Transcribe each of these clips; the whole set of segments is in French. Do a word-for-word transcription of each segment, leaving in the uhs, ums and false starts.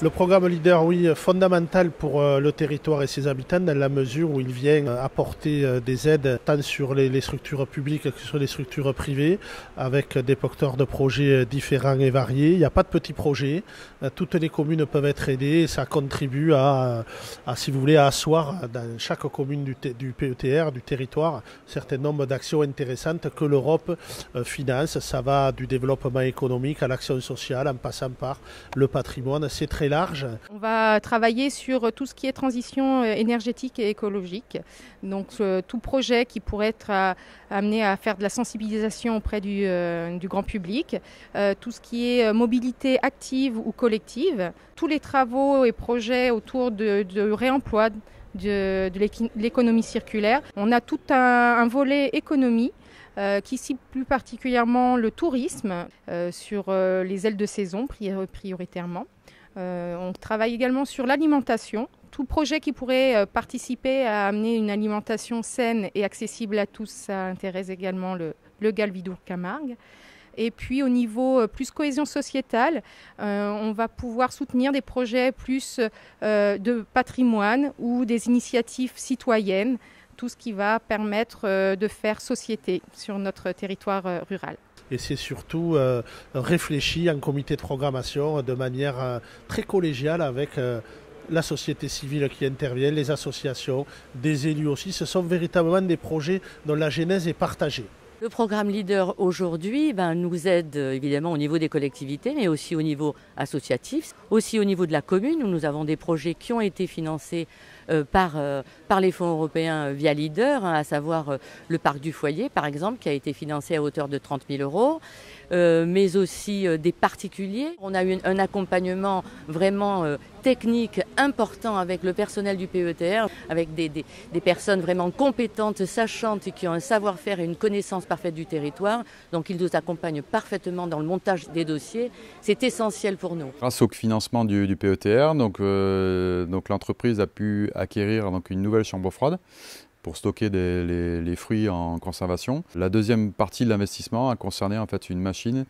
Le programme LEADER, oui, fondamental pour le territoire et ses habitants, dans la mesure où il vient apporter des aides tant sur les structures publiques que sur les structures privées, avec des porteurs de projets différents et variés. Il n'y a pas de petits projets, toutes les communes peuvent être aidées et ça contribue à, à si vous voulez, à asseoir dans chaque commune du, du P E T R, du territoire, un certain nombre d'actions intéressantes que l'Europe finance. Ça va du développement économique à l'action sociale, en passant par le patrimoine, c'est très large. On va travailler sur tout ce qui est transition énergétique et écologique. Donc euh, tout projet qui pourrait être à, amené à faire de la sensibilisation auprès du, euh, du grand public, euh, tout ce qui est mobilité active ou collective, tous les travaux et projets autour de, de réemploi, de, de l'économie circulaire. On a tout un, un volet économie euh, qui cible plus particulièrement le tourisme euh, sur euh, les ailes de saison priori- prioritairement. Euh, on travaille également sur l'alimentation. Tout projet qui pourrait euh, participer à amener une alimentation saine et accessible à tous, ça intéresse également le, le P E T R Vidourle Camargue. Et puis au niveau euh, plus cohésion sociétale, euh, on va pouvoir soutenir des projets plus euh, de patrimoine ou des initiatives citoyennes, tout ce qui va permettre euh, de faire société sur notre territoire euh, rural. Et c'est surtout euh, réfléchi en comité de programmation de manière euh, très collégiale avec euh, la société civile qui intervient, les associations, des élus aussi. Ce sont véritablement des projets dont la genèse est partagée. Le programme LEADER aujourd'hui ben, nous aide évidemment au niveau des collectivités, mais aussi au niveau associatif, aussi au niveau de la commune, où nous avons des projets qui ont été financés euh, par, euh, par les fonds européens via LEADER, hein, à savoir euh, le parc du foyer par exemple, qui a été financé à hauteur de trente mille euros, euh, mais aussi euh, des particuliers. On a eu un accompagnement vraiment euh, technique important avec le personnel du P E T R, avec des, des, des personnes vraiment compétentes, sachantes, qui ont un savoir-faire et une connaissance parfaite du territoire. Donc ils nous accompagnent parfaitement dans le montage des dossiers. C'est essentiel pour nous. Grâce au financement du, du P E T R, donc, euh, donc l'entreprise a pu acquérir donc, une nouvelle chambre froide pour stocker des, les, les fruits en conservation. La deuxième partie de l'investissement a concerné en fait, une machine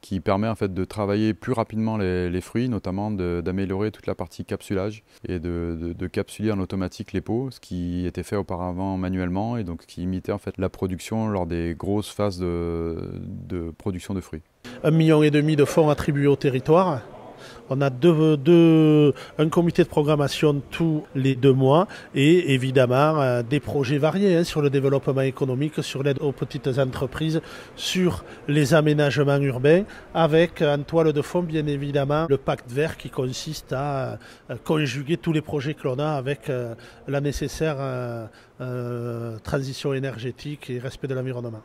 qui permet en fait, de travailler plus rapidement les, les fruits, notamment d'améliorer toute la partie capsulage et de, de, de capsuler en automatique les pots, ce qui était fait auparavant manuellement et donc qui imitait en fait, la production lors des grosses phases de, de production de fruits. Un million et demi de fonds attribués au territoire. On a deux, deux, un comité de programmation tous les deux mois et évidemment euh, des projets variés hein, sur le développement économique, sur l'aide aux petites entreprises, sur les aménagements urbains, avec en toile de fond bien évidemment le pacte vert qui consiste à euh, conjuguer tous les projets que l'on a avec euh, la nécessaire euh, euh, transition énergétique et respect de l'environnement.